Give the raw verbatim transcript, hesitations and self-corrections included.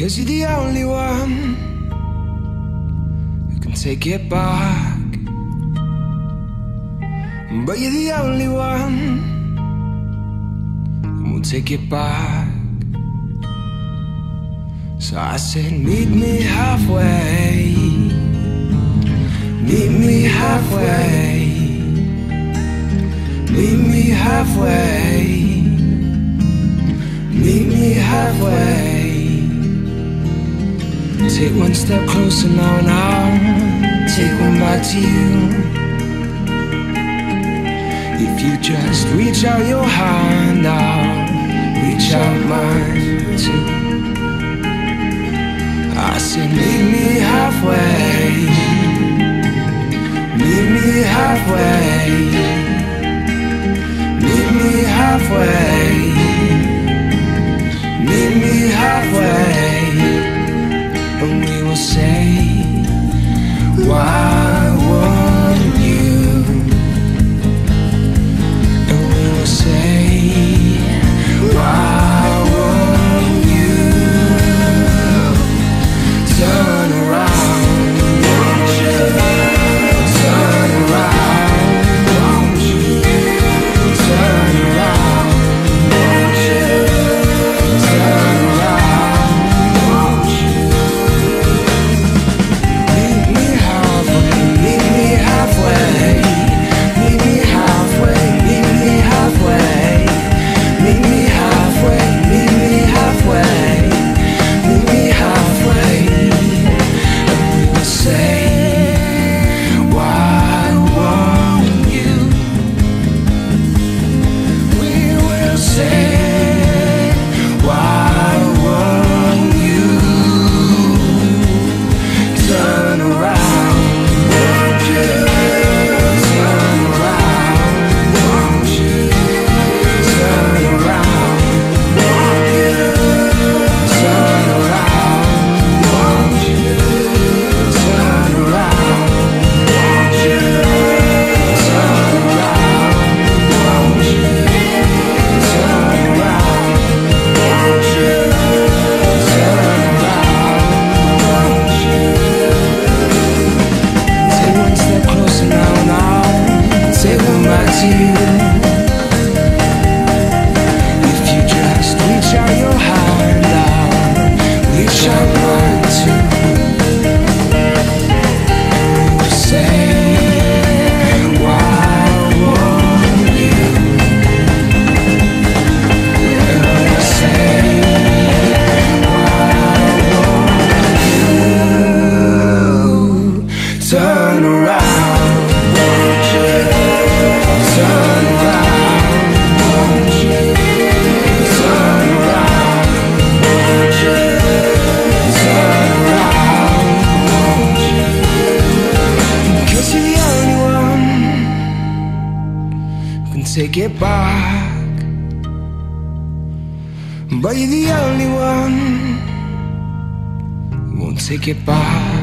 Cause you're the only one who can take it back. But you're the only one who won't take it back. So I said, meet me halfway, meet me halfway, meet me halfway, meet me halfway. Take one step closer now and I'll take one back to you. If you just reach out your hand, I'll reach out mine too. I said, meet me halfway, meet me halfway, meet me halfway, meet me halfway, and we will say, why won't you? And we will say, why? Take it back, but you're the only one who won't take it back.